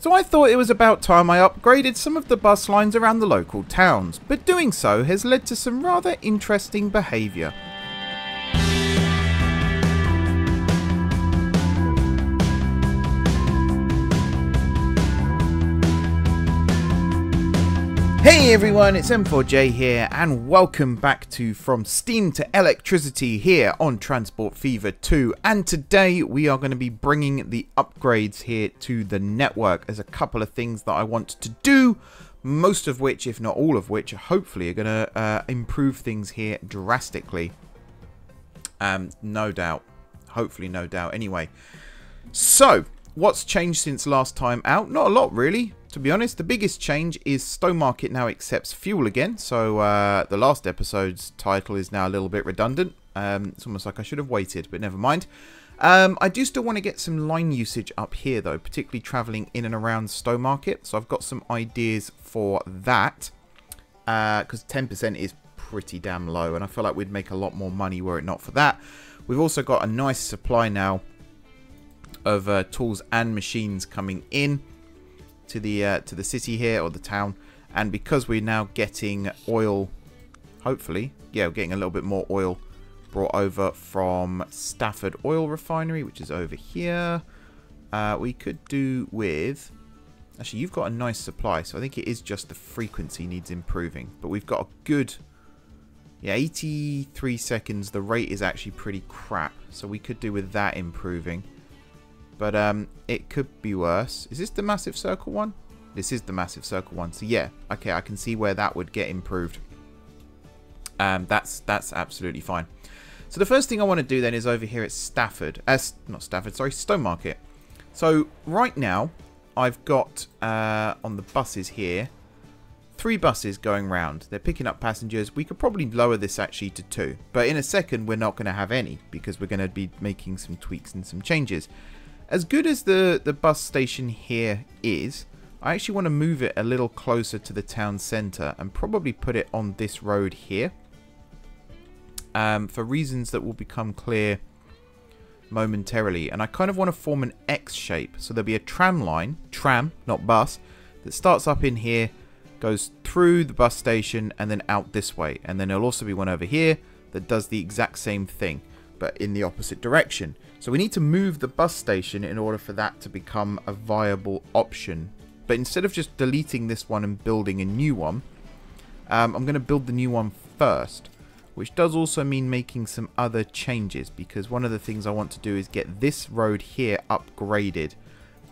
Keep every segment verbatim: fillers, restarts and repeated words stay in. So I thought it was about time I upgraded some of the bus lines around the local towns, but doing so has led to some rather interesting behaviour. Hey everyone, it's M four J here and welcome back to From Steam to Electricity here on Transport Fever two, and today we are going to be bringing the upgrades here to the network. There's a couple of things that I want to do, most of which, if not all of which, hopefully are going to uh, improve things here drastically. Um, no doubt. Hopefully no doubt anyway. So, what's changed since last time out? Not a lot really. To be honest, the biggest change is Stowmarket now accepts fuel again. So uh, the last episode's title is now a little bit redundant. Um, it's almost like I should have waited, but never mind. Um, I do still want to get some line usage up here though, particularly travelling in and around Stowmarket. So I've got some ideas for that. Because uh, ten percent is pretty damn low. And I feel like we'd make a lot more money were it not for that. We've also got a nice supply now of uh, tools and machines coming in to the uh, to the city here, or the town, and because we're now getting oil, hopefully, yeah, we're getting a little bit more oil brought over from Stafford oil refinery, which is over here. Uh, we could do with, actually you've got a nice supply, so I think it is just the frequency needs improving, but we've got a good, yeah, eighty-three seconds, the rate is actually pretty crap, so we could do with that improving. But um, it could be worse. Is this the massive circle one? This is the massive circle one. So yeah, okay, I can see where that would get improved. Um, that's that's absolutely fine. So the first thing I want to do then is over here at Stafford, uh, not Stafford, sorry, Stowmarket. So right now, I've got uh, on the buses here, three buses going round. They're picking up passengers. We could probably lower this actually to two, but in a second we're not going to have any because we're going to be making some tweaks and some changes. As good as the, the bus station here is, I actually want to move it a little closer to the town centre and probably put it on this road here. Um, for reasons that will become clear momentarily. And I kind of want to form an X shape. So there'll be a tram line, tram, not bus, that starts up in here, goes through the bus station and then out this way. And then there'll also be one over here that does the exact same thing, but in the opposite direction. So we need to move the bus station in order for that to become a viable option. But instead of just deleting this one and building a new one, um, I'm going to build the new one first, which does also mean making some other changes, because one of the things I want to do is get this road here upgraded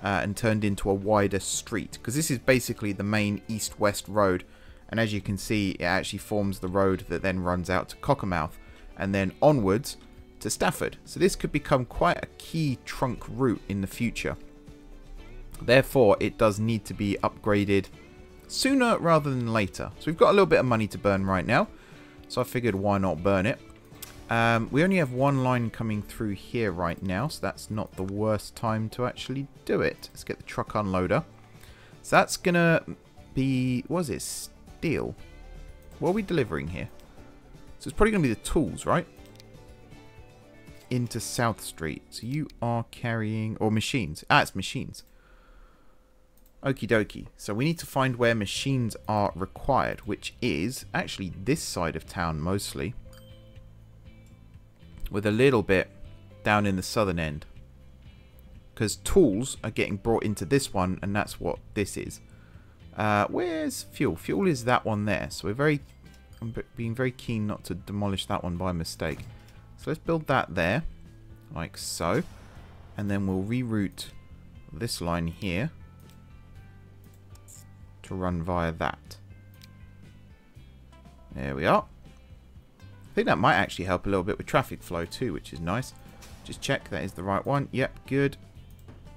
uh, and turned into a wider street, because this is basically the main east-west road, and as you can see it actually forms the road that then runs out to Cockermouth and then onwards to Stafford. So this could become quite a key trunk route in the future. Therefore, it does need to be upgraded sooner rather than later. So we've got a little bit of money to burn right now, so I figured why not burn it. Um, we only have one line coming through here right now, so that's not the worst time to actually do it. Let's get the truck unloader. So that's gonna be, what is it, steel? What are we delivering here? So it's probably gonna be the tools, right? Into South Street. So you are carrying, or machines. Ah, it's machines. Okie dokie. So we need to find where machines are required, which is actually this side of town mostly, with a little bit down in the southern end, because tools are getting brought into this one, and that's what this is. Uh, where's fuel? Fuel is that one there. So we're very, I'm being very keen not to demolish that one by mistake. So let's build that there, like so, and then we'll reroute this line here to run via that. There we are. I think that might actually help a little bit with traffic flow too, which is nice. Just check that is the right one. Yep, good.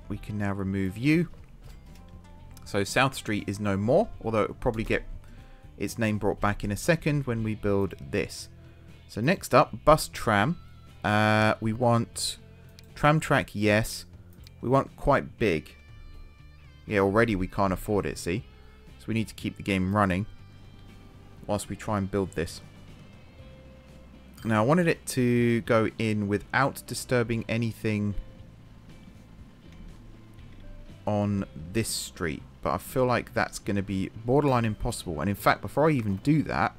We can now remove you. So South Street is no more, although it will probably get its name brought back in a second when we build this. So next up, bus tram. Uh, we want tram track, yes. We want quite big. Yeah, already we can't afford it, see? So we need to keep the game running whilst we try and build this. Now, I wanted it to go in without disturbing anything on this street, but I feel like that's going to be borderline impossible. And in fact, before I even do that,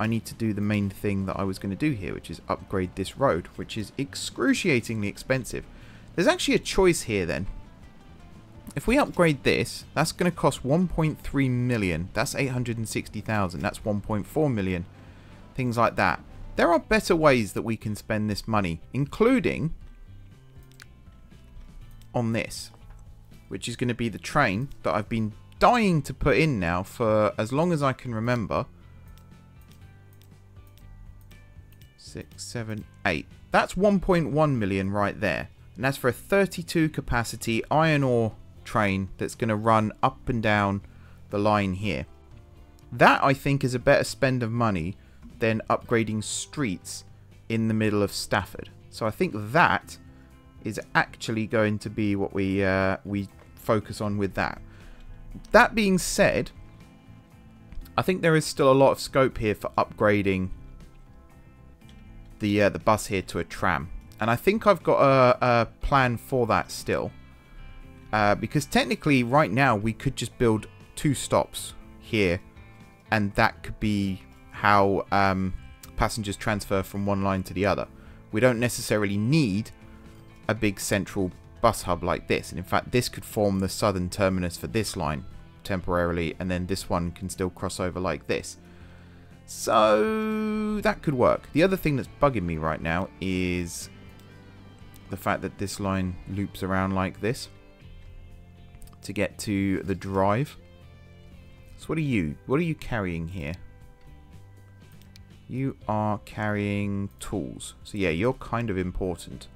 I need to do the main thing that I was going to do here, which is upgrade this road, which is excruciatingly expensive. There's actually a choice here then. If we upgrade this, that's going to cost one point three million. That's eight hundred sixty thousand. That's one point four million. Things like that. There are better ways that we can spend this money, including on this, which is going to be the train that I've been dying to put in now for as long as I can remember. Six, seven, eight. That's one point one million right there. And that's for a thirty-two capacity iron ore train that's going to run up and down the line here. That, I think, is a better spend of money than upgrading streets in the middle of Stafford. So I think that is actually going to be what we uh, we focus on with that. That being said, I think there is still a lot of scope here for upgrading the uh, the bus here to a tram. And I think I've got a, a plan for that still. Uh, because technically right now we could just build two stops here. And that could be how um, passengers transfer from one line to the other. We don't necessarily need a big central bus hub like this. And in fact this could form the southern terminus for this line temporarily. And then this one can still cross over like this. So that could work. The other thing that's bugging me right now is the fact that this line loops around like this to get to the drive. So what are you? What are you carrying here? You are carrying tools. So yeah, you're kind of important.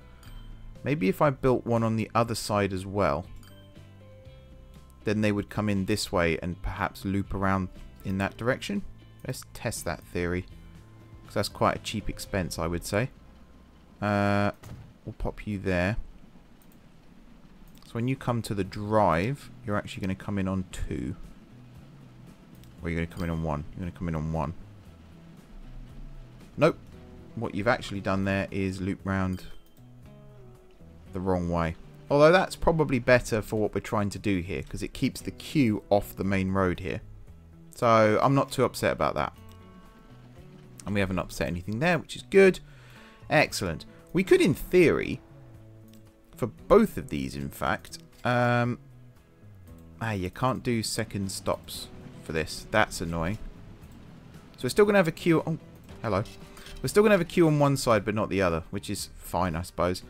Maybe if I built one on the other side as well, then they would come in this way and perhaps loop around in that direction. Let's test that theory, because that's quite a cheap expense, I would say. Uh... We'll pop you there. So when you come to the drive, you're actually going to come in on two. Or you're going to come in on one. You're going to come in on one. Nope. What you've actually done there is loop round the wrong way. Although that's probably better for what we're trying to do here, because it keeps the queue off the main road here. So I'm not too upset about that. And we haven't upset anything there, which is good. Excellent. We could, in theory, for both of these, in fact, um, ah, you can't do second stops for this. That's annoying. So we're still going to have a queue. Oh, hello. We're still going to have a queue on one side, but not the other, which is fine, I suppose.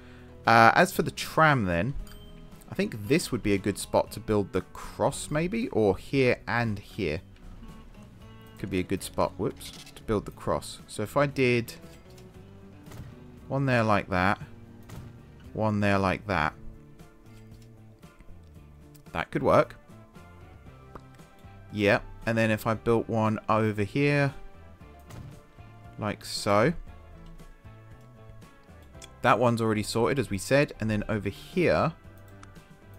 Uh, as for the tram, then, I think this would be a good spot to build the cross, maybe, or here and here. Could be a good spot, whoops, to build the cross. So if I did one there like that. One there like that. That could work. Yeah. And then if I built one over here. Like so. That one's already sorted, as we said. And then over here.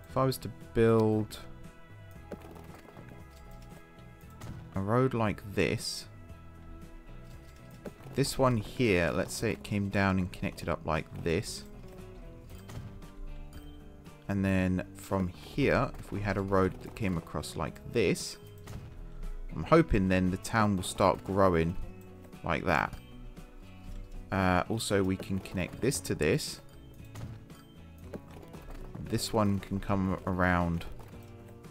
If I was to build a road like this. This one here, let's say it came down and connected up like this. And then from here, if we had a road that came across like this, I'm hoping then the town will start growing like that. Uh, also, we can connect this to this. This one can come around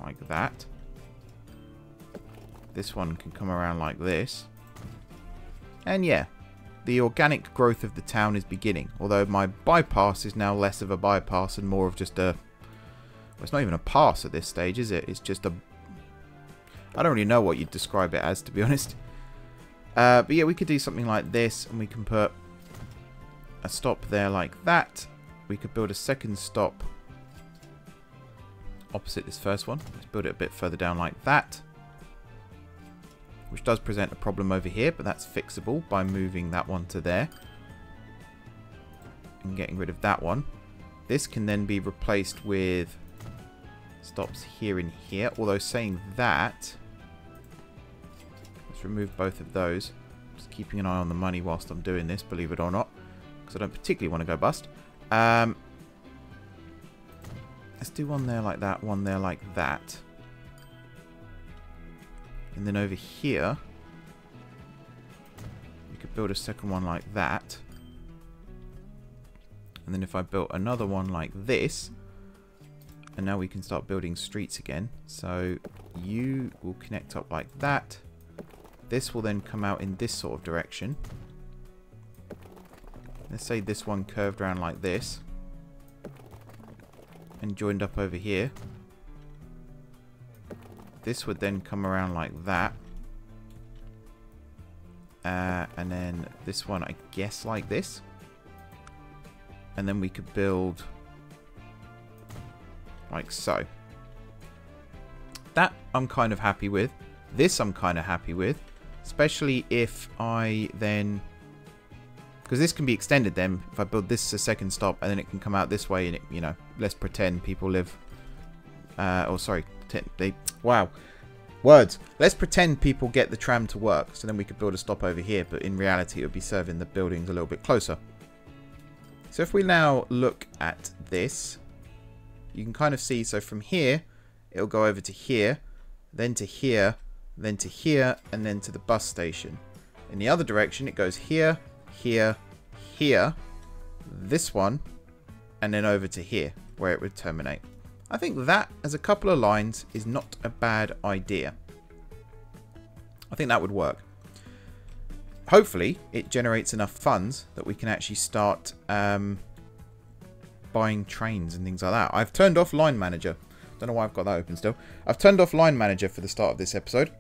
like that. This one can come around like this. And yeah. The organic growth of the town is beginning, although my bypass is now less of a bypass and more of just a... Well, it's not even a pass at this stage, is it? It's just a... I don't really know what you'd describe it as, to be honest. Uh, but yeah, we could do something like this, and we can put a stop there like that. We could build a second stop opposite this first one. Let's build it a bit further down like that. Which does present a problem over here, but that's fixable by moving that one to there. And getting rid of that one. This can then be replaced with stops here and here. Although saying that, let's remove both of those. Just keeping an eye on the money whilst I'm doing this, believe it or not. Because I don't particularly want to go bust. Um, Let's do one there like that, one there like that. And then over here, we could build a second one like that. And then if I built another one like this, and now we can start building streets again. So you will connect up like that. This will then come out in this sort of direction. Let's say this one curved around like this and joined up over here. This would then come around like that. Uh, and then this one, I guess, like this. And then we could build like so. That I'm kind of happy with. This I'm kind of happy with. Especially if I then... because this can be extended then. If I build this as a second stop and then it can come out this way and it, you know, let's pretend people live... Uh, oh, sorry. They, wow. Words. Let's pretend people get the tram to work. So then we could build a stop over here. But in reality, it would be serving the buildings a little bit closer. So if we now look at this, you can kind of see, so from here, it'll go over to here, then to here, then to here, and then to the bus station. In the other direction, it goes here, here, here, this one, and then over to here, where it would terminate. I think that, as a couple of lines, is not a bad idea. I think that would work. Hopefully, it generates enough funds that we can actually start um, buying trains and things like that. I've turned off Line Manager. Don't know why I've got that open still. I've turned off Line Manager for the start of this episode.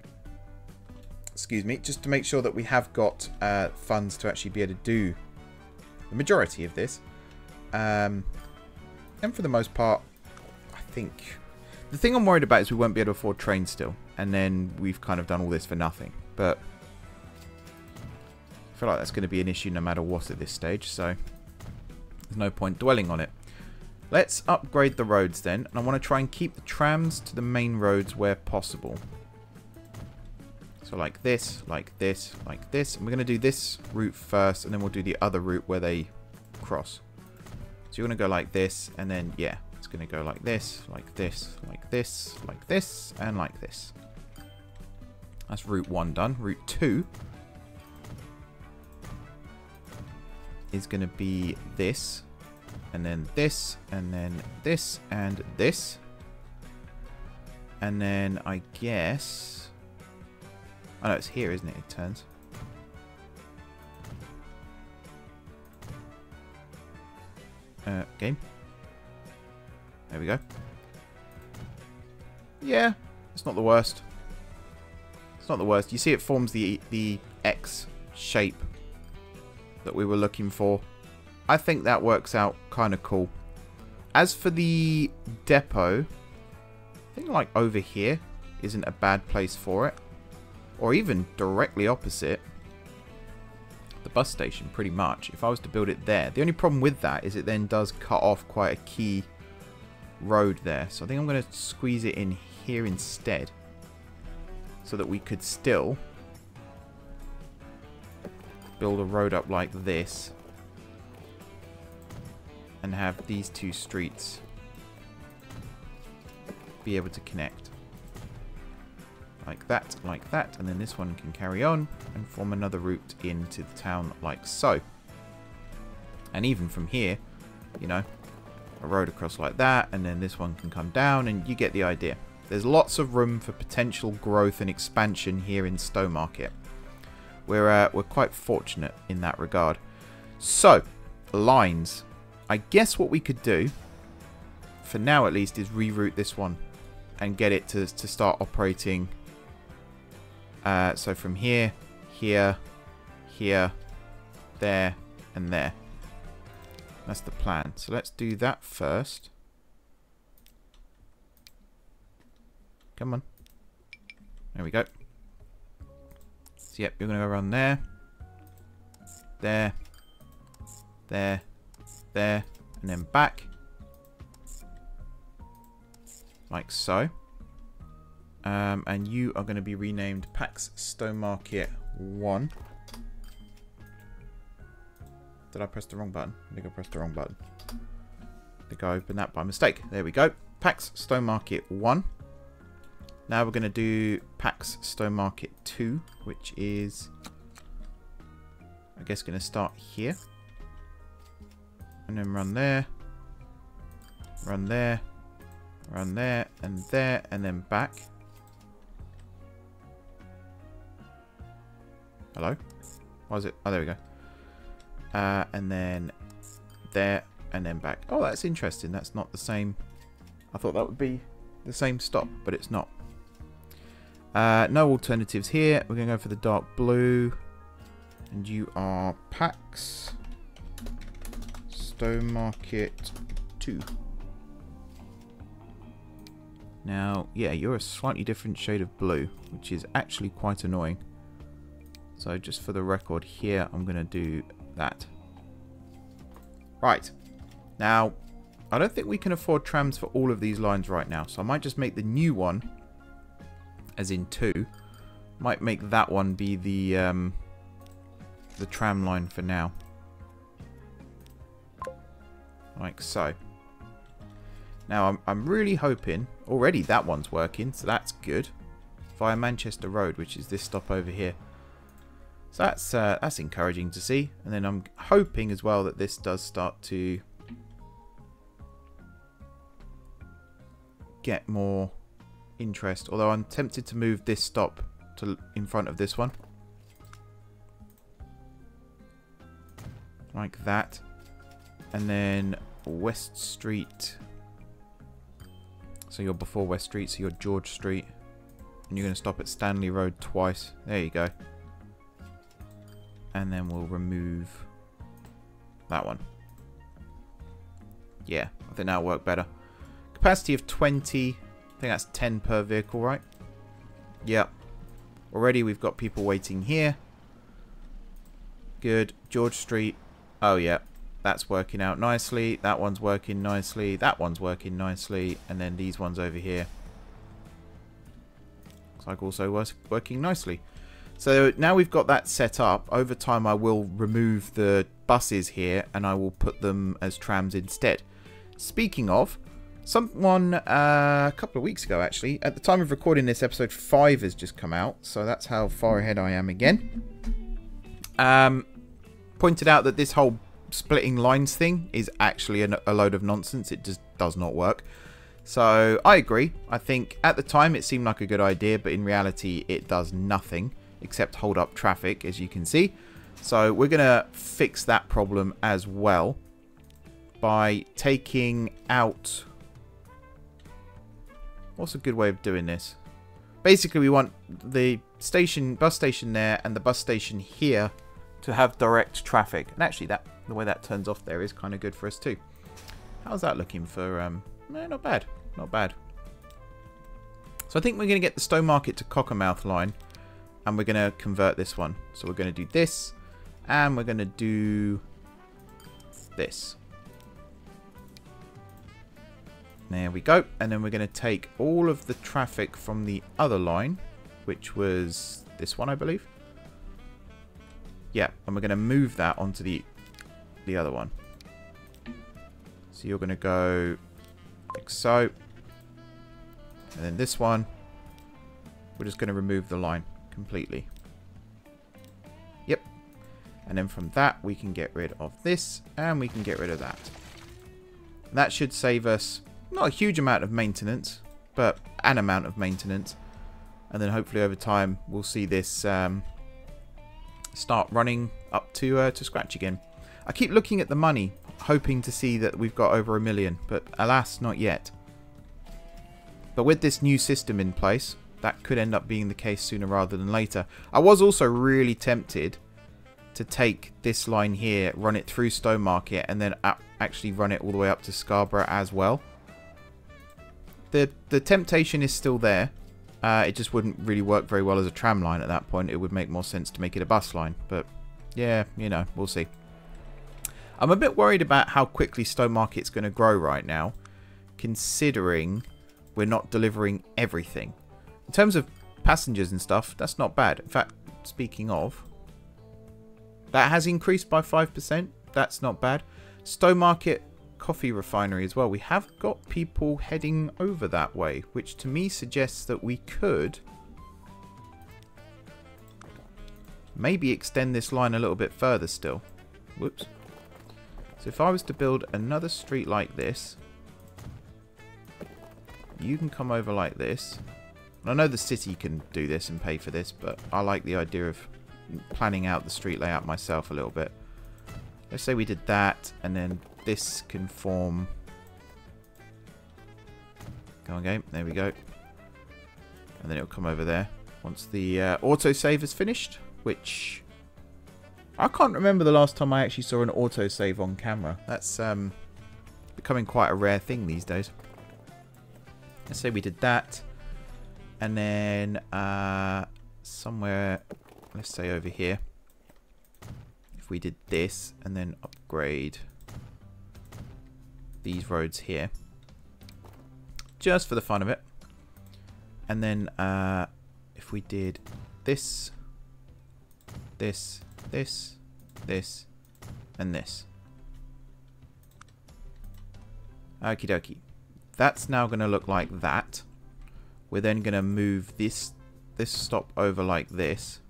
Excuse me. Just to make sure that we have got uh, funds to actually be able to do the majority of this. Um, and for the most part, I think... the thing I'm worried about is we won't be able to afford trains still. And then we've kind of done all this for nothing. But... I feel like that's going to be an issue no matter what at this stage, so there's no point dwelling on it. Let's upgrade the roads then, and I want to try and keep the trams to the main roads where possible. So like this, like this, like this, and we're going to do this route first, and then we'll do the other route where they cross. So you're going to go like this, and then, yeah, it's going to go like this, like this, like this, like this, and like this. That's route one done. Route two... is going to be this, and then this, and then this, and this. And then I guess... oh no, it's here, isn't it? It turns. Uh, game. There we go. Yeah, it's not the worst. It's not the worst. You see it forms the, the X shape that we were looking for. I think that works out kind of cool. As for the depot, I think like over here isn't a bad place for it, or even directly opposite the bus station pretty much. If I was to build it there, the only problem with that is it then does cut off quite a key road there, so I think I'm going to squeeze it in here instead so that we could still build a road up like this and have these two streets be able to connect like that, like that, and then this one can carry on and form another route into the town like so. And even from here, you know, a road across like that, and then this one can come down, and you get the idea. There's lots of room for potential growth and expansion here in Stowmarket. We're, uh, we're quite fortunate in that regard. So, lines. I guess what we could do, for now at least, is reroute this one and get it to, to start operating. Uh, so from here, here, here, there, and there. That's the plan. So let's do that first. Come on. There we go. Yep, you're going to go around there, there, there, there, and then back, like so. Um, and you are going to be renamed Pax Stowmarket one. Did I press the wrong button? I think I pressed the wrong button. I think I opened that by mistake. There we go. Pax Stowmarket one. Now we're going to do Pax Stowmarket two, which is, I guess, going to start here. And then run there, run there, run there, and there, and then back. Hello? Why is it? Oh, there we go. Uh, and then there, and then back. Oh, that's interesting. That's not the same. I thought that would be the same stop, but it's not. Uh, no alternatives here. We're going to go for the dark blue. And you are Pax Stowmarket two. Now, yeah, you're a slightly different shade of blue, which is actually quite annoying. So just for the record here, I'm going to do that. Right. Now, I don't think we can afford trams for all of these lines right now. So I might just make the new one, as in two, might make that one be the, um, the tram line for now. Like so. Now, I'm, I'm really hoping... Already that one's working, so that's good. Via Manchester Road, which is this stop over here. So that's, uh, that's encouraging to see. And then I'm hoping as well that this does start to get more interest. Although I'm tempted to move this stop to in front of this one. Like that. And then West Street. So you're before West Street, so you're George Street. And you're going to stop at Stanley Road twice. There you go. And then we'll remove that one. Yeah, I think that'll work better. Capacity of twenty. I think that's ten per vehicle, right? Yep. Already we've got people waiting here. Good. George Street. Oh, yeah. That's working out nicely. That one's working nicely. That one's working nicely. And then these ones over here. Looks like also working nicely. So now we've got that set up, over time I will remove the buses here and I will put them as trams instead. Speaking of, someone uh, a couple of weeks ago actually, at the time of recording this, episode five has just come out, so that's how far ahead I am again. Um, pointed out that this whole splitting lines thing is actually a, a load of nonsense, it just does not work. So I agree, I think at the time it seemed like a good idea, but in reality it does nothing except hold up traffic, as you can see. So we're going to fix that problem as well by taking out... What's a good way of doing this? Basically, we want the station, bus station there and the bus station here to have direct traffic. And actually, that the way that turns off there is kind of good for us too. How's that looking for... Um, eh, not bad. Not bad. So I think we're going to get the Stowmarket to Cockermouth line. And we're going to convert this one. So we're going to do this. And we're going to do this. There we go. And then we're going to take all of the traffic from the other line, which was this one, I believe. Yeah. And we're going to move that onto the, the other one. So you're going to go like so. And then this one. We're just going to remove the line completely. Yep. And then from that we can get rid of this and we can get rid of that. And that should save us not a huge amount of maintenance, but an amount of maintenance. And then hopefully over time we'll see this um, start running up to uh, to scratch again. I keep looking at the money, hoping to see that we've got over a million, but alas, not yet. But with this new system in place, that could end up being the case sooner rather than later. I was also really tempted to take this line here, run it through Stowmarket, and then up, actually run it all the way up to Scarborough as well. The the temptation is still there. Uh, it just wouldn't really work very well as a tram line at that point. It would make more sense to make it a bus line. But yeah, you know, we'll see. I'm a bit worried about how quickly Stowmarket's going to grow right now, considering we're not delivering everything. In terms of passengers and stuff, that's not bad. In fact, speaking of, that has increased by five percent. That's not bad. Stowmarket coffee refinery as well. We have got people heading over that way, which to me suggests that we could maybe extend this line a little bit further still. Whoops. So if I was to build another street like this, you can come over like this. I know the city can do this and pay for this, but I like the idea of planning out the street layout myself a little bit. Let's say we did that, and then this can form... Go on, game. There we go. And then it'll come over there once the uh, autosave is finished, which... I can't remember the last time I actually saw an autosave on camera. That's um, becoming quite a rare thing these days. Let's say we did that. And then uh, somewhere, let's say over here, if we did this and then upgrade these roads here, just for the fun of it. And then uh, if we did this, this, this, this, and this. Okie dokie. That's now going to look like that. We're then going to move this this stop over like this.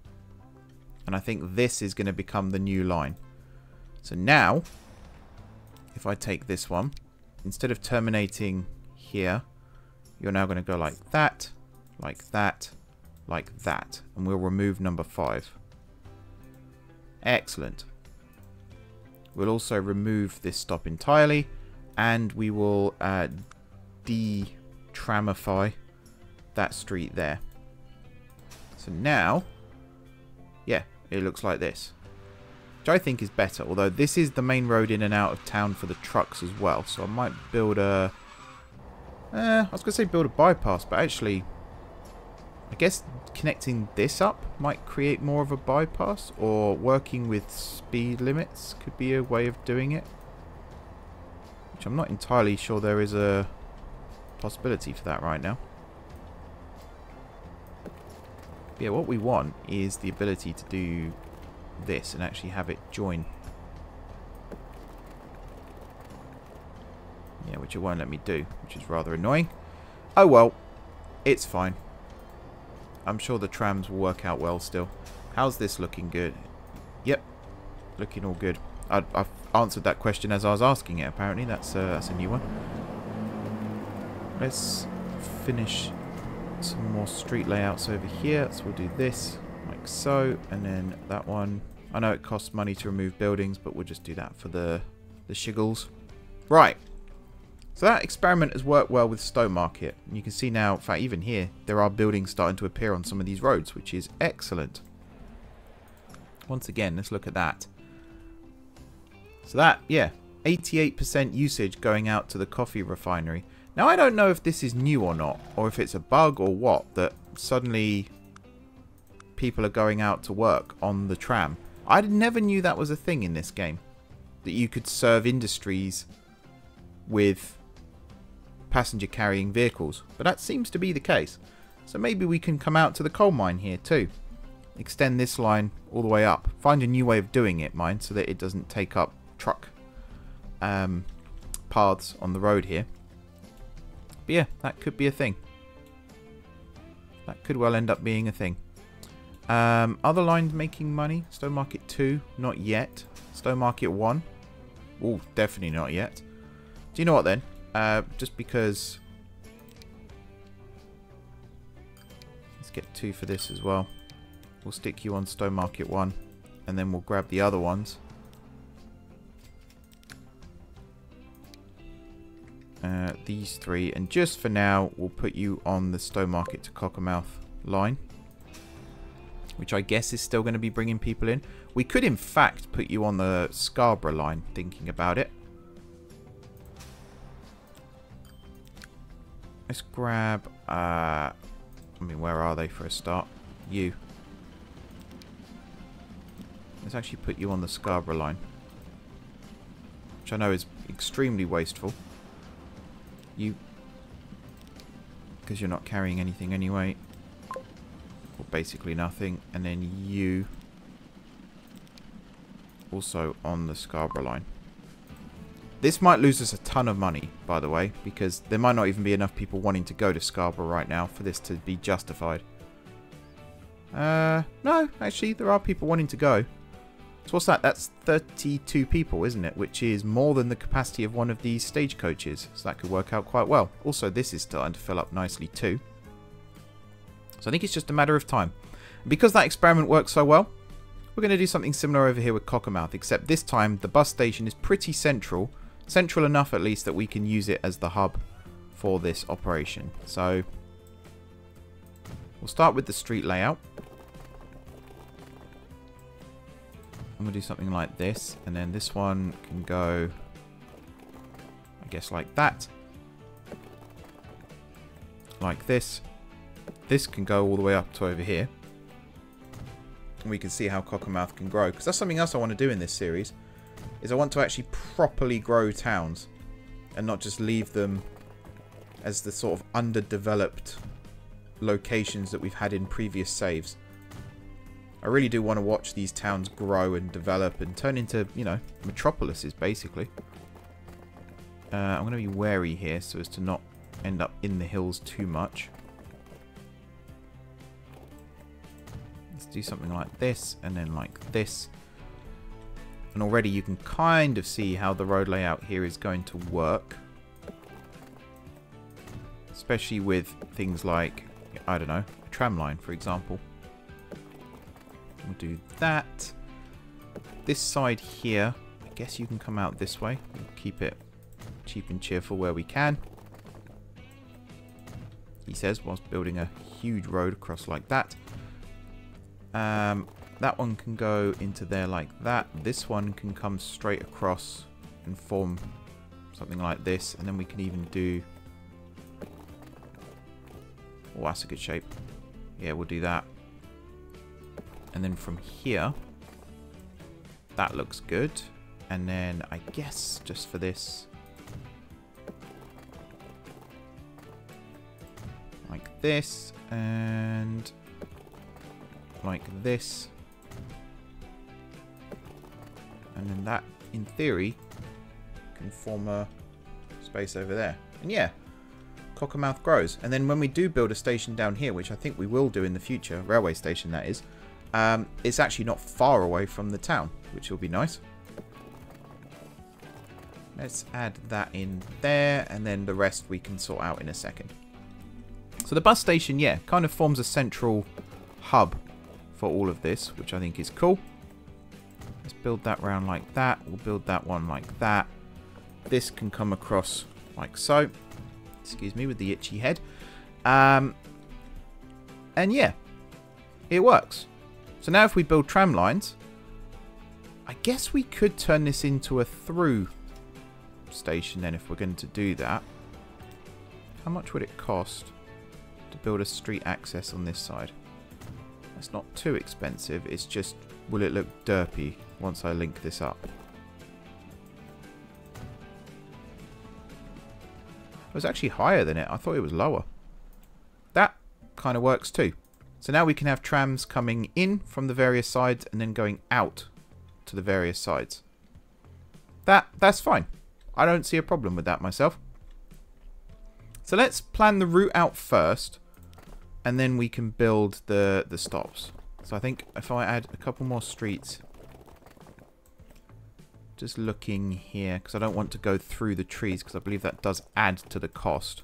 And I think this is going to become the new line. So now, if I take this one, instead of terminating here, you're now going to go like that, like that, like that. And we'll remove number five. Excellent. We'll also remove this stop entirely. And we will uh, de-tramify that street there. So now, yeah, it looks like this, which I think is better, although this is the main road in and out of town for the trucks as well, so I might build a uh, I was gonna say build a bypass, but actually I guess connecting this up might create more of a bypass, or working with speed limits could be a way of doing it, which I'm not entirely sure there is a possibility for that right now. Yeah, what we want is the ability to do this and actually have it join. Yeah, which it won't let me do, which is rather annoying. Oh well, it's fine. I'm sure the trams will work out well still. How's this looking? Good? Yep, looking all good. I, I've answered that question as I was asking it, apparently. That's uh, that's a new one. Let's finish... some more street layouts over here, so we'll do this like so, and then that one. I know it costs money to remove buildings, but we'll just do that for the the shiggles. Right, so that experiment has worked well with Stowmarket, and you can see now, in fact even here, there are buildings starting to appear on some of these roads, which is excellent. Once again, let's look at that. So that, yeah, eighty-eight percent usage going out to the coffee refinery. Now, I don't know if this is new or not, or if it's a bug or what, that suddenly people are going out to work on the tram. I never knew that was a thing in this game, that you could serve industries with passenger carrying vehicles, but that seems to be the case. So maybe we can come out to the coal mine here too. Extend this line all the way up. Find a new way of doing it, mind, so that it doesn't take up truck um, paths on the road here. But yeah, that could be a thing. That could well end up being a thing. Um, other lines making money. Stowmarket two, not yet. Stowmarket one. Oh, definitely not yet. Do you know what then? Uh, just because... Let's get two for this as well. We'll stick you on Stowmarket one. And then we'll grab the other ones. Uh, these three, and just for now we'll put you on the Stowmarket to Cockermouth line, which I guess is still going to be bringing people in. We could in fact put you on the Scarborough line, thinking about it. Let's grab uh, I mean, where are they for a start? You. Let's actually put you on the Scarborough line, which I know is extremely wasteful. You, because you're not carrying anything anyway, or basically nothing. And then you, also on the Scarborough line. This might lose us a ton of money, by the way, because there might not even be enough people wanting to go to Scarborough right now for this to be justified. Uh, no, actually, there are people wanting to go. So what's that? That's thirty-two people, isn't it? Which is more than the capacity of one of these stagecoaches. So that could work out quite well. Also, this is starting to fill up nicely too. So I think it's just a matter of time. And because that experiment worked so well, we're going to do something similar over here with Cockermouth, except this time the bus station is pretty central. Central enough, at least, that we can use it as the hub for this operation. So we'll start with the street layout. I'm going to do something like this, and then this one can go, I guess, like that. Like this. This can go all the way up to over here. And we can see how Cockermouth can grow, because that's something else I want to do in this series. Is I want to actually properly grow towns and not just leave them as the sort of underdeveloped locations that we've had in previous saves. I really do want to watch these towns grow and develop and turn into, you know, metropolises basically. Uh, I'm going to be wary here so as to not end up in the hills too much. Let's do something like this and then like this. And already you can kind of see how the road layout here is going to work. Especially with things like, I don't know, a tram line, for example. We'll do that. This side here, I guess you can come out this way. We'll keep it cheap and cheerful where we can. He says, whilst building a huge road across like that. Um... That one can go into there like that. This one can come straight across and form something like this. And then we can even do... Oh, that's a good shape. Yeah, we'll do that. And then from here, that looks good. And then I guess just for this, like this and like this. And then that, in theory, can form a space over there. And yeah, Cockermouth grows. And then when we do build a station down here, which I think we will do in the future, railway station that is, um, it's actually not far away from the town, which will be nice. Let's add that in there, and then the rest we can sort out in a second. So the bus station, yeah, kind of forms a central hub for all of this, which I think is cool. Let's build that round like that. We'll build that one like that. This can come across like so. Excuse me with the itchy head. Um, and yeah, it works. So now if we build tram lines, I guess we could turn this into a through station then if we're going to do that. How much would it cost to build a street access on this side? That's not too expensive. It's just, will it look derpy once I link this up? It was actually higher than it. I thought it was lower. That kind of works too. So now we can have trams coming in from the various sides and then going out to the various sides. That, that's fine. I don't see a problem with that myself. So let's plan the route out first. And then we can build the, the stops. So I think if I add a couple more streets. Just looking here, because I don't want to go through the trees, because I believe that does add to the cost.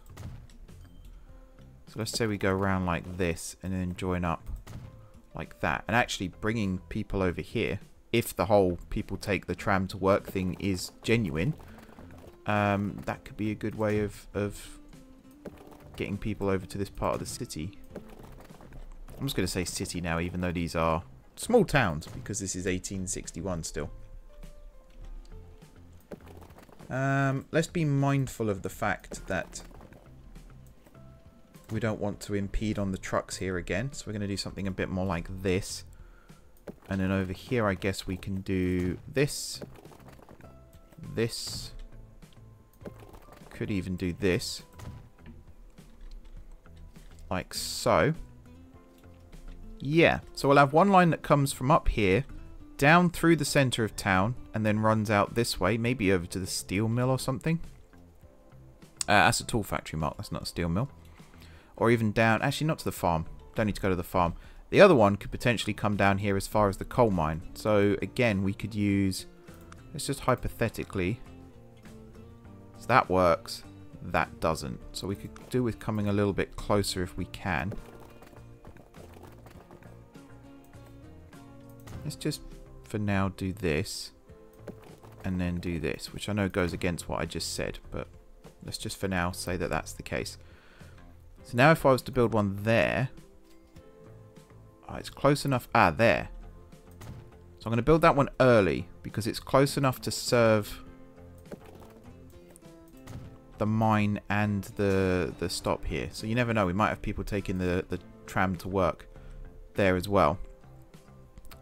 So let's say we go around like this, and then join up like that. And actually bringing people over here, if the whole people take the tram to work thing is genuine, um, that could be a good way of, of getting people over to this part of the city. I'm just going to say city now, even though these are small towns, because this is eighteen sixty-one still. Um, let's be mindful of the fact that we don't want to impede on the trucks here again. So we're going to do something a bit more like this. And then over here, I guess we can do this. This. Could even do this. Like so. Yeah. So we'll have one line that comes from up here, down through the centre of town, and then runs out this way, maybe over to the steel mill or something. Uh, that's a tool factory, Mark. That's not a steel mill. Or even down... Actually, not to the farm. Don't need to go to the farm. The other one could potentially come down here as far as the coal mine. So, again, we could use... Let's just hypothetically... So that works. That doesn't. So we could do with coming a little bit closer if we can. Let's just, for now, do this. And then do this. Which I know goes against what I just said, but... Let's just for now say that that's the case. So now if I was to build one there. Oh, it's close enough. Ah, there. So I'm going to build that one early. Because it's close enough to serve the mine and the the stop here. So you never know. We might have people taking the, the tram to work there as well.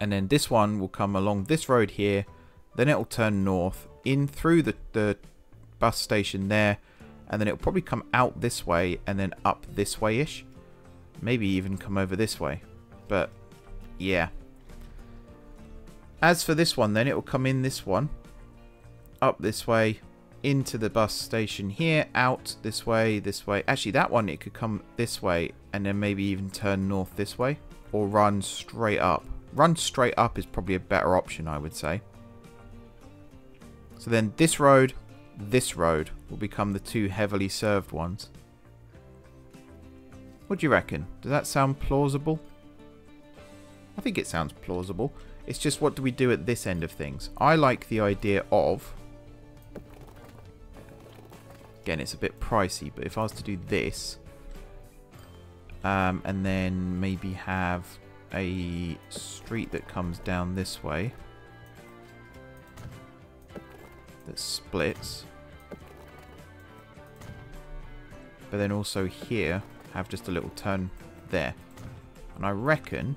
And then this one will come along this road here. Then it will turn north in through the, the bus station there. And then it'll probably come out this way and then up this way-ish. Maybe even come over this way. But, yeah. As for this one then, it'll come in this one. Up this way, into the bus station here, out this way, this way. Actually, that one, it could come this way and then maybe even turn north this way. Or run straight up. Run straight up is probably a better option, I would say. So then this road... This road will become the two heavily served ones. What do you reckon? Does that sound plausible? I think it sounds plausible. It's just what do we do at this end of things? I like the idea of... Again, it's a bit pricey, but if I was to do this... Um, and then maybe have a street that comes down this way. That splits. But then also here, have just a little turn there. And I reckon,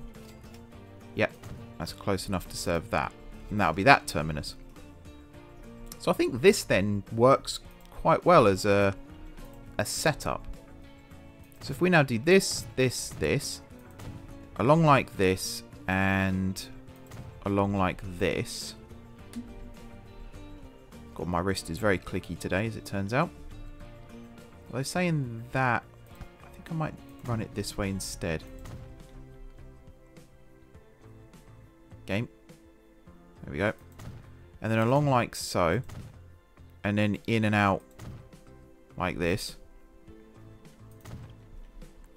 yep, that's close enough to serve that. And that'll be that terminus. So I think this then works quite well as a, a setup. So if we now do this, this, this, along like this, and along like this. God, my wrist is very clicky today, as it turns out. Although saying that, I think I might run it this way instead. Game. There we go. And then along like so. And then in and out like this.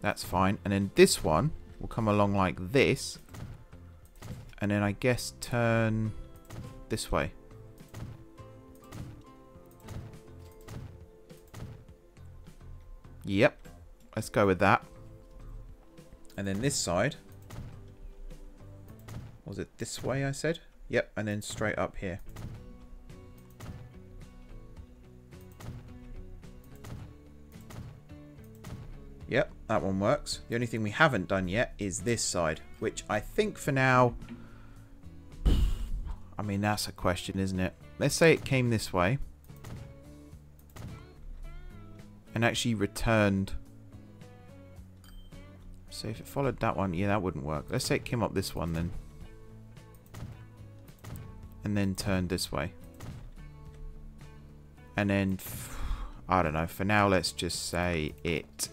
That's fine. And then this one will come along like this. And then I guess turn this way. Yep, let's go with that. And then this side. Was it this way I said? Yep, and then straight up here. Yep, that one works. The only thing we haven't done yet is this side, which I think for now... I mean, that's a question, isn't it? Let's say it came this way. And actually returned. So if it followed that one, yeah, that wouldn't work. Let's say it came up this one then. And then turned this way. And then, I don't know. For now, let's just say it.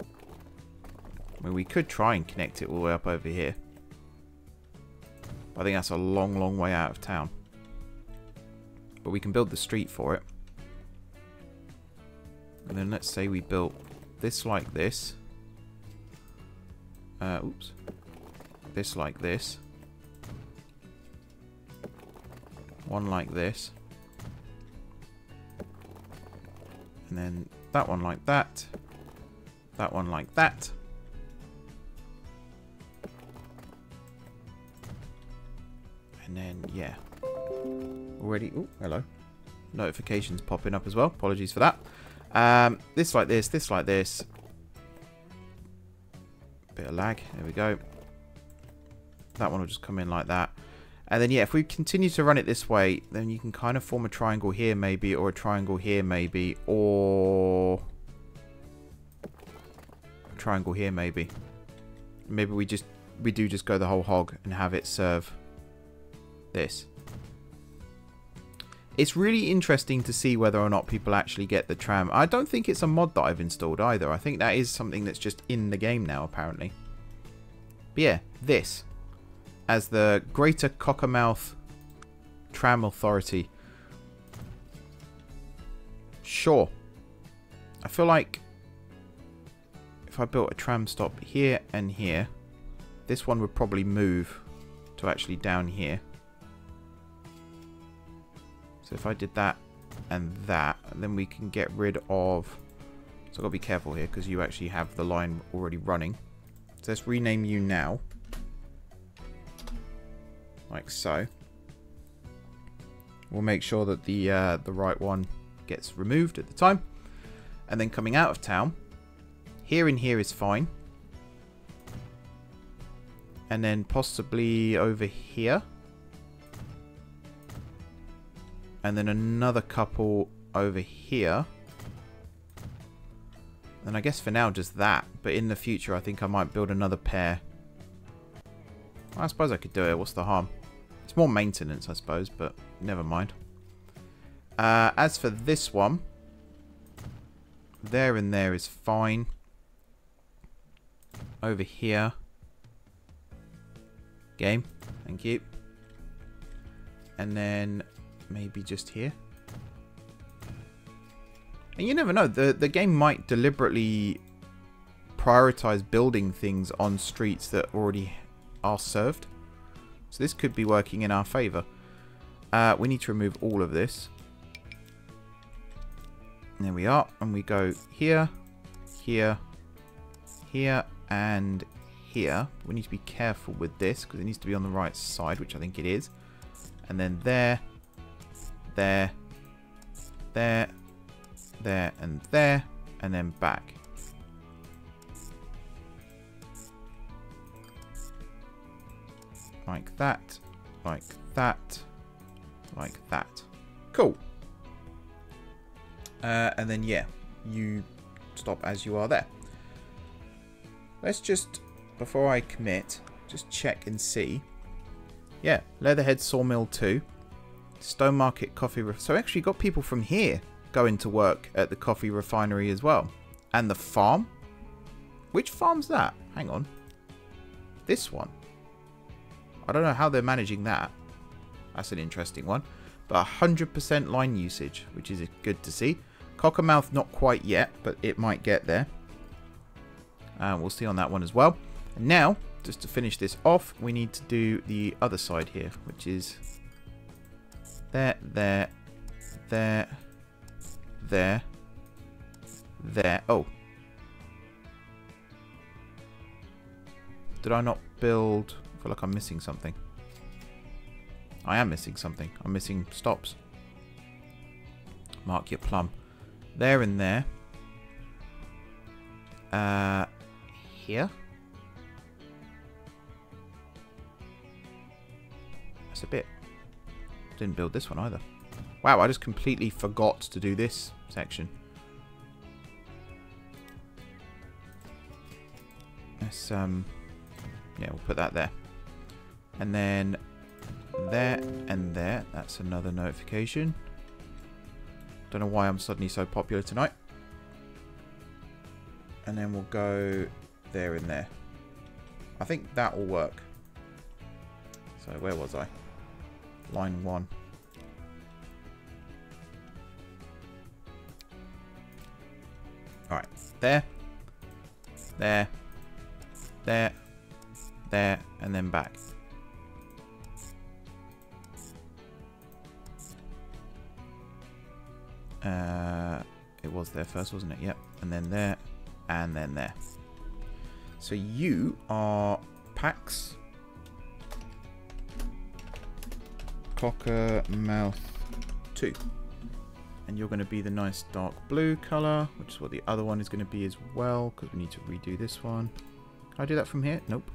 I mean, we could try and connect it all the way up over here. But I think that's a long, long way out of town. But we can build the street for it. And then let's say we built this like this. Uh, oops. This like this. One like this. And then that one like that. That one like that. And then, yeah. Already... Oh, hello. Notifications popping up as well. Apologies for that. Um, this like this, this like this. Bit of lag. There we go. That one will just come in like that. And then, yeah, if we continue to run it this way, then you can kind of form a triangle here maybe, or a triangle here maybe, or... a triangle here maybe. Maybe we just, we do just go the whole hog and have it serve this. It's really interesting to see whether or not people actually get the tram. I don't think it's a mod that I've installed either. I think that is something that's just in the game now, apparently. But yeah, this. As the Greater Cockermouth Tram Authority. Sure. I feel like if I built a tram stop here and here, this one would probably move to actually down here. So if I did that and that, then we can get rid of... So I've got to be careful here because you actually have the line already running. So let's rename you now. Like so. We'll make sure that the, uh, the right one gets removed at the time. And then coming out of town, here and here is fine. And then possibly over here. And then another couple over here. And I guess for now just that. But in the future I think I might build another pair. I suppose I could do it. What's the harm? It's more maintenance I suppose. But never mind. Uh, as for this one. There and there is fine. Over here. Game. Thank you. And then... maybe just here. And you never know, the, the game might deliberately prioritize building things on streets that already are served. So this could be working in our favor. Uh, we need to remove all of this. And there we are. And we go here, here, here, and here. We need to be careful with this because it needs to be on the right side, which I think it is. And then there. There, there, there, and there, and then back. Like that, like that, like that. Cool. Uh, and then, yeah, you stop as you are there. Let's just, before I commit, just check and see. Yeah, Leatherhead Sawmill two. Stowmarket coffee ref so actually got people from here going to work at the coffee refinery as well, and the farm. Which farm's that? Hang on, this one. I don't know how they're managing that. That's an interesting one. But one hundred percent line usage, which is good to see. Cockermouth not quite yet, but it might get there. And uh, we'll see on that one as well. And now, just to finish this off, we need to do the other side here, which is. There, there, there, there, there. Oh. Did I not build? I feel like I'm missing something. I am missing something. I'm missing stops. Mark your plum. There and there. Uh, here? That's a bit. Didn't build this one either. Wow, I just completely forgot to do this section. Let's, um, yeah, we'll put that there. And then there and there. That's another notification. Don't know why I'm suddenly so popular tonight. And then we'll go there and there. I think that will work. So where was I? Line one. Alright. There. There. There. There. And then back. Uh, it was there first, wasn't it? Yep. And then there. And then there. So you are Pax Cockermouth two, and you're going to be the nice dark blue color, which is what the other one is going to be as well, because we need to redo this one. Can I do that from here? Nope.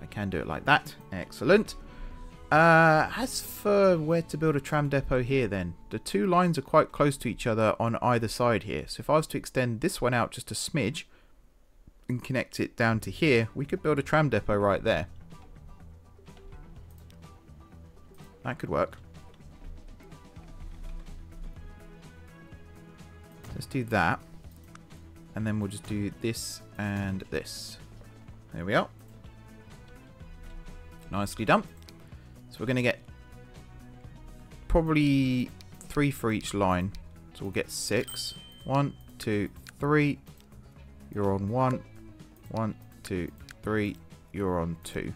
I can do it like that. Excellent. Uh, as for where to build a tram depot here then, the two lines are quite close to each other on either side here, so if I was to extend this one out just a smidge and connect it down to here, we could build a tram depot right there. That could work. Let's do that. And then we'll just do this and this. There we are. Nicely done. So we're going to get probably three for each line. So we'll get six. One, two, three. You're on one. One, two, three. You're on two.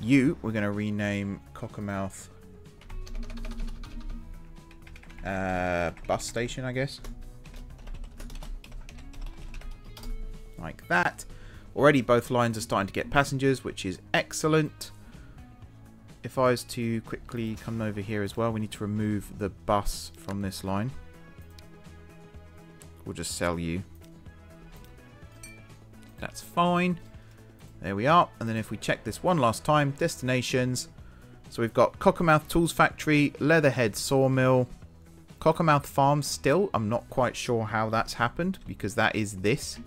You, we're going to rename Cockermouth uh, bus station, I guess. Like that. Already both lines are starting to get passengers, which is excellent. If I was to quickly come over here as well, we need to remove the bus from this line. We'll just sell you. That's fine. There we are. And then if we check this one last time, destinations. So we've got Cockermouth Tools Factory, Leatherhead Sawmill, Cockermouth Farm still. I'm not quite sure how that's happened because that is this.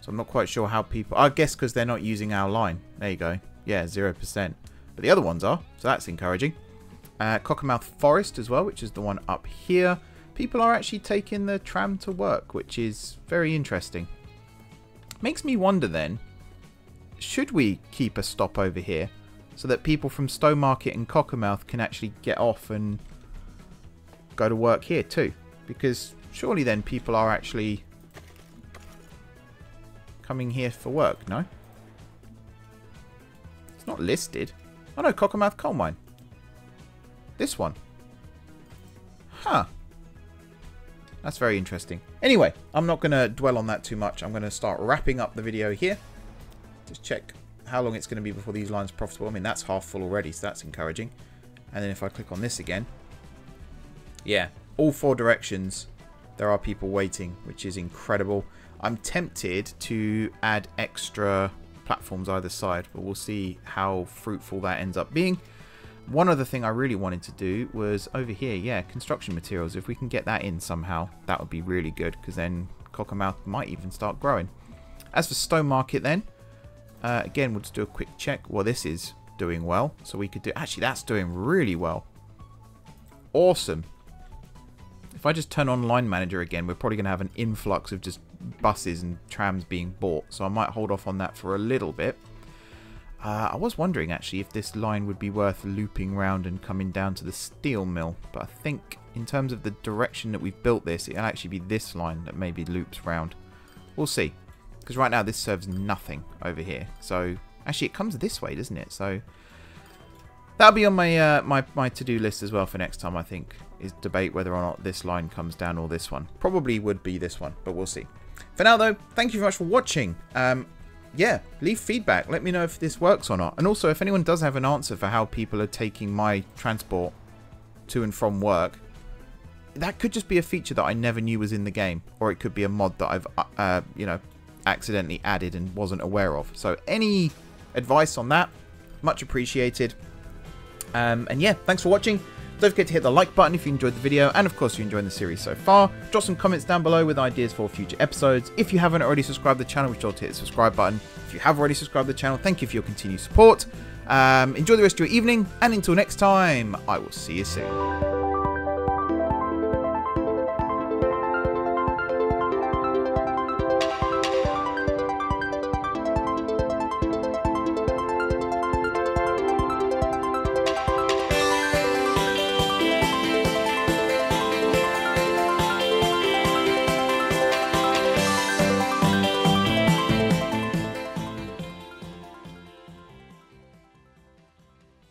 So I'm not quite sure how people... I guess because they're not using our line. There you go. Yeah, zero percent. But the other ones are, so that's encouraging. Uh, Cockermouth Forest as well, which is the one up here. People are actually taking the tram to work, which is very interesting. Makes me wonder then, should we keep a stop over here so that people from Stowmarket and Cockermouth can actually get off and go to work here too? Because surely then people are actually coming here for work, no? It's not listed. Oh no, Cockermouth Coal Mine. This one. Huh. That's very interesting. Anyway, I'm not going to dwell on that too much. I'm going to start wrapping up the video here. Just check how long it's going to be before these lines are profitable. I mean, that's half full already, so that's encouraging. And then if I click on this again. Yeah, all four directions, there are people waiting, which is incredible. I'm tempted to add extra platforms either side, but we'll see how fruitful that ends up being. One other thing I really wanted to do was over here, yeah, construction materials. If we can get that in somehow, that would be really good, because then Cockermouth might even start growing. As for Stowmarket then, uh, again, we'll just do a quick check. Well, this is doing well, so we could do... Actually, that's doing really well. Awesome. If I just turn on Line Manager again, we're probably going to have an influx of just buses and trams being bought, so I might hold off on that for a little bit. Uh, I was wondering actually if this line would be worth looping round and coming down to the steel mill, but I think in terms of the direction that we've built this, it'll actually be this line that maybe loops round. We'll see, because right now this serves nothing over here. So actually it comes this way, doesn't it? So that'll be on my uh, my, my to-do list as well for next time, I think, is debate whether or not this line comes down or this one. Probably would be this one, but we'll see. For now though, thank you very much for watching. Um, yeah, leave feedback. Let me know if this works or not. And also, if anyone does have an answer for how people are taking my transport to and from work, that could just be a feature that I never knew was in the game, or it could be a mod that I've, uh, you know, accidentally added and wasn't aware of. So any advice on that, much appreciated. Um, and yeah, thanks for watching. Don't forget to hit the like button if you enjoyed the video, and of course you're enjoying the series so far. Drop some comments down below with ideas for future episodes. If you haven't already subscribed to the channel, be sure to hit the subscribe button. If you have already subscribed to the channel, thank you for your continued support. Um, enjoy the rest of your evening, and until next time, I will see you soon.